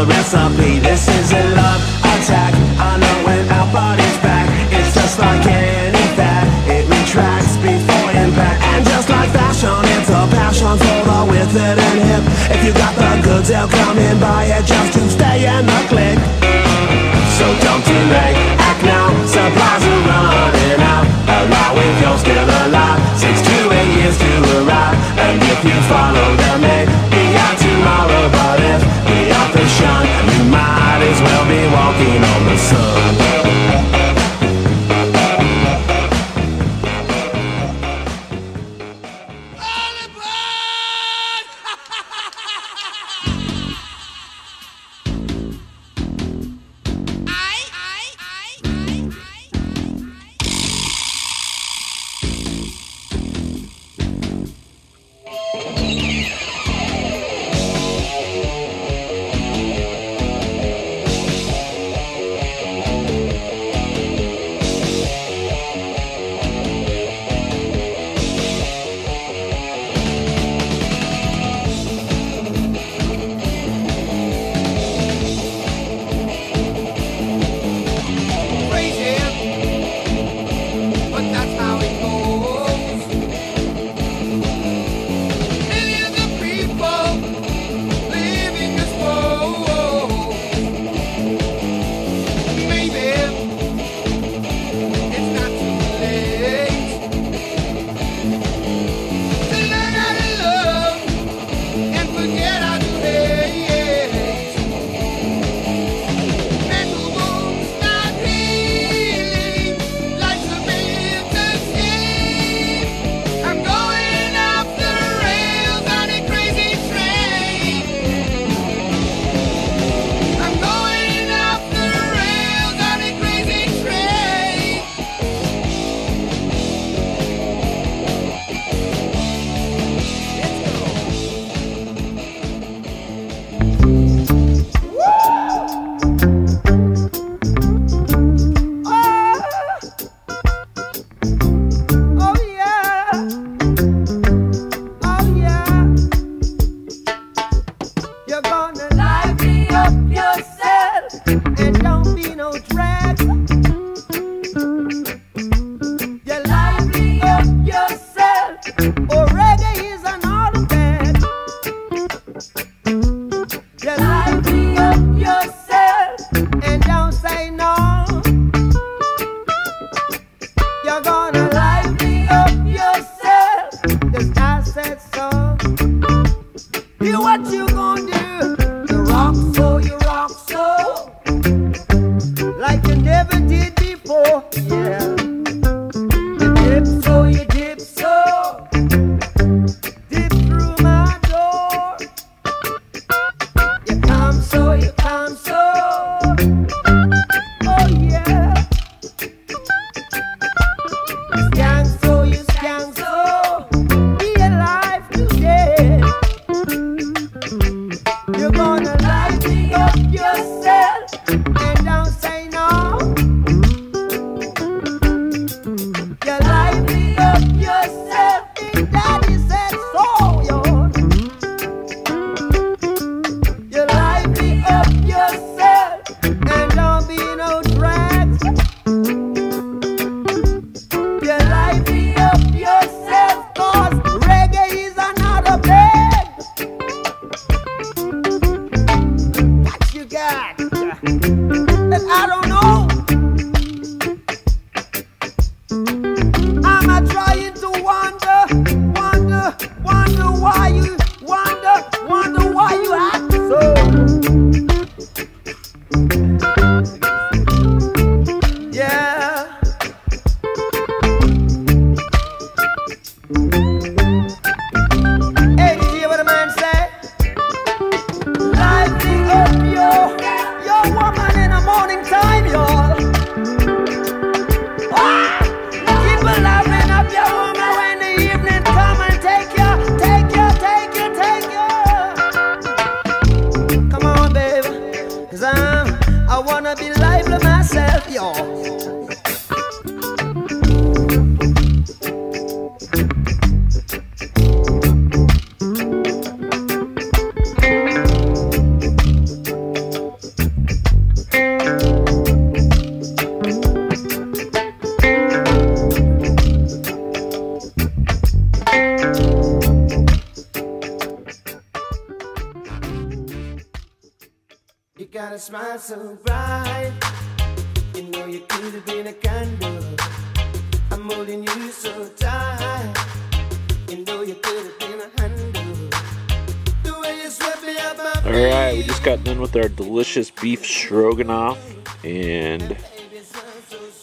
the recipe. This is a love attack. I know when our body's back, it's just like any fat. It retracts before impact. And just like fashion, it's a passion for the withered and hip. If you got the goods, they'll come and buy it just to stay in the click. So don't delay, act now. Supplies are running out. Allow if you're still alive. 6 to 8 years to arrive. And if you follow the man, we got tomorrow. But if we are the shun, you might as well be walking on the sun. You got a smile so bright, you know you could have been a candle. I'm holding you so tight, you know you could have been a handle. The way you swept me up my brain. Alright, we just got done with our delicious beef stroganoff and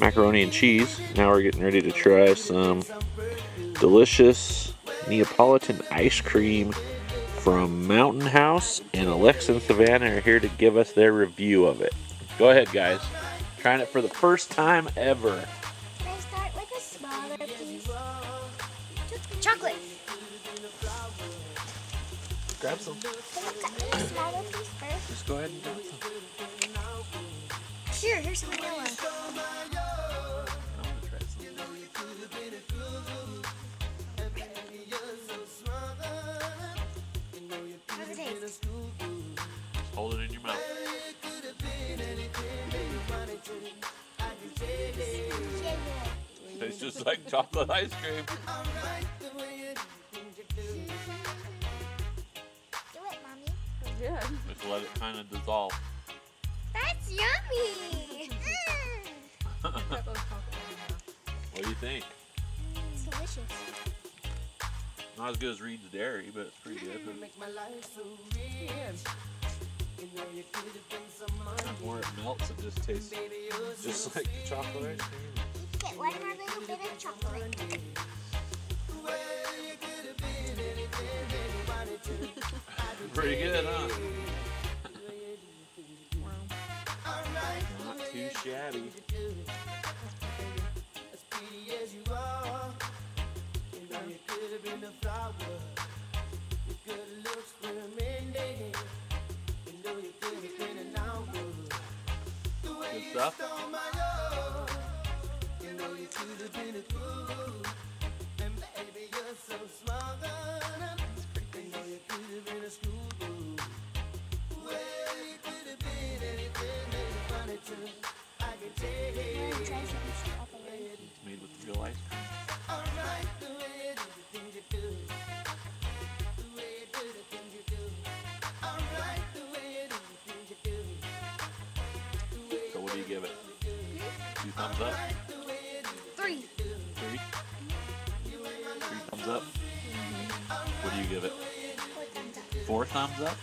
macaroni and cheese. Now we're getting ready to try some delicious Neapolitan ice cream from Mountain House, and Alexa and Savannah are here to give us their review of it. Go ahead, guys. Trying it for the first time ever. Can I start with a smaller piece? Chocolate. Grab some. Can I cut a smaller piece first? Just go ahead and grab some. Sure, here's some vanilla. Hold it in your mouth. Tastes just like chocolate ice cream. Do it, Mommy. Yeah. Just let it kind of dissolve. That's yummy. What do you think? It's delicious. Not as good as Reed's Dairy, but it's pretty good. The more it melts, it just tastes just like the chocolate ice cream. You get one more little bit of chocolate. Pretty good, huh? Not too shabby. Good stuff. It's made with real ice cream. Give it 2 thumbs up. 3. 3 thumbs up. Mm-hmm. What do you give it? 4 thumbs up. 4 thumbs up?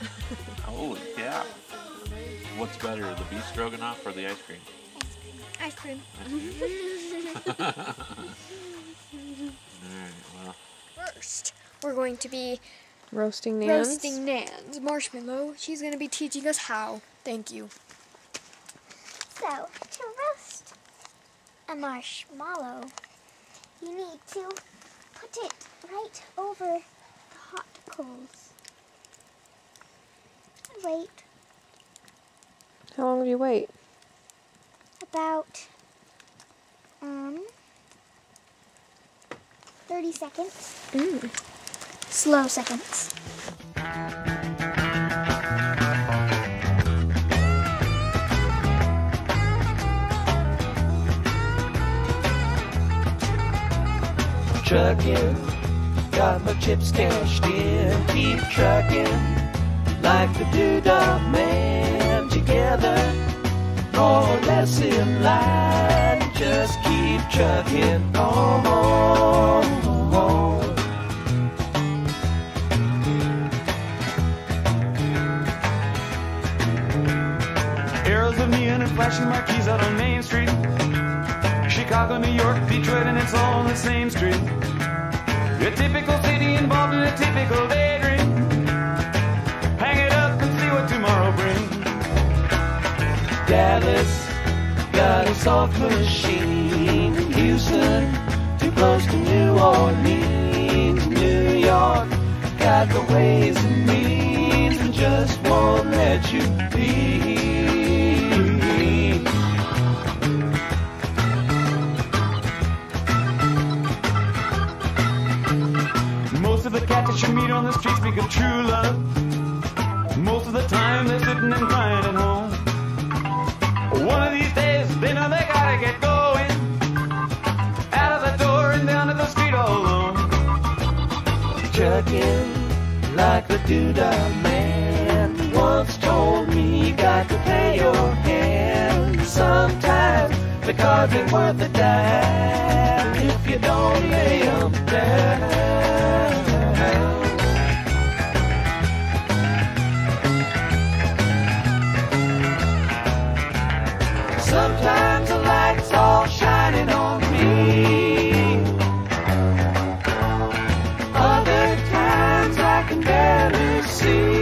Holy cow. What's better, the beef stroganoff or the ice cream? Ice cream. Ice cream. All right, well. First, we're going to be roasting Nan's. Roasting Nan's marshmallow. She's going to be teaching us how. Thank you. So, to roast a marshmallow, you need to put it right over the hot coals. Wait. How long do you wait? About 30 seconds. Slow seconds. Trucking, got my chips cashed in. Keep trucking, like the doodah man. Together, more or less in line. Just keep trucking on. Arrows of neon and flashing marquees out on Main Street. Chicago, New York, Detroit, and it's all on the same street. A typical city involved in a typical daydream. Hang it up and see what tomorrow brings. Dallas got a soft machine. Houston, too close to New Orleans. New York got the ways and means and just won't let you be. Most of the cats that you meet on the street speak of true love. Most of the time they're sitting and crying at home. One of these days they know they gotta get going. Out of the door and down to the street all alone. Chugging like the doodah man once told me. you got to pay your hand sometimes, because it's worth a dime if you don't lay them down. Sometimes the light's all shining on me, other times I can barely see.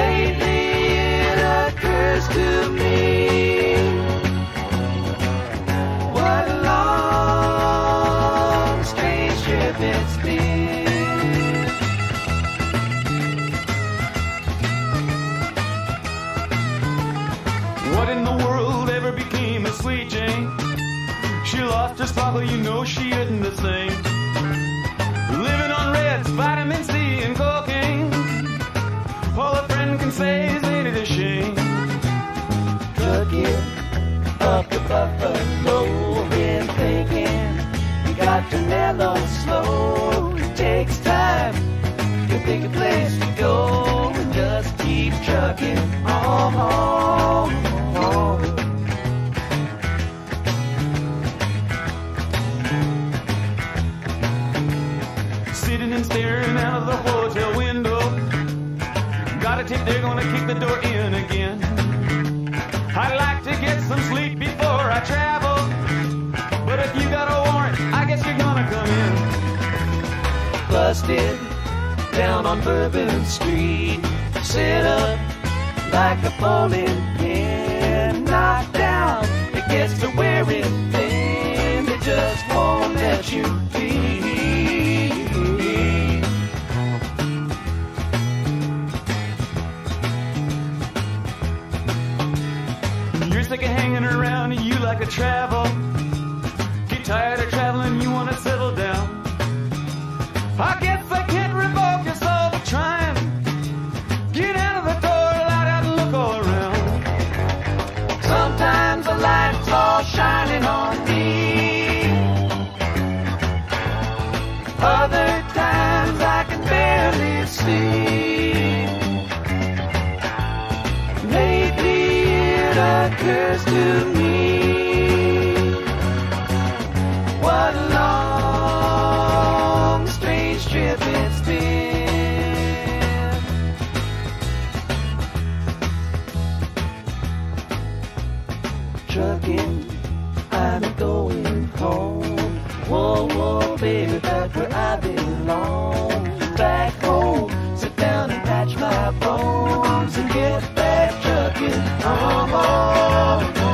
Lately it occurs to me, what a long, strange trip it's been. What in the world ever became of Sweet Jane? She lost her sparkle, you know she isn't the same. Living on reds, vitamin C and cocaine. All a friend can say is ain't it a shame. Took it up the buffalo and thinking you got to mellow slow. It takes time to pick a place to go and just keep trucking on home. Sitting and staring out of the hotel window, got a tip they're gonna kick the door in again. I'd like to get some sleep before I travel, but if you got a warrant, I guess you're gonna come in. Busted down on Bourbon Street, set up like a bowling pin. Knocked down, it gets to wearing thin, they just won't let you be. You're sick of hanging around and you like to travel. Get tired of traveling, you want to settle down. I guess I can't revoke your soul for trying. Get out of the door, light out and look all around. Sometimes the light's all shining on me, other times I can barely see. Lately it occurs to me, what a long, strange trip it's been. Trucking, I'm going home. Whoa, whoa, baby, back where I belong. Back home, sit down and patch my bones and get back trucking. I'm on.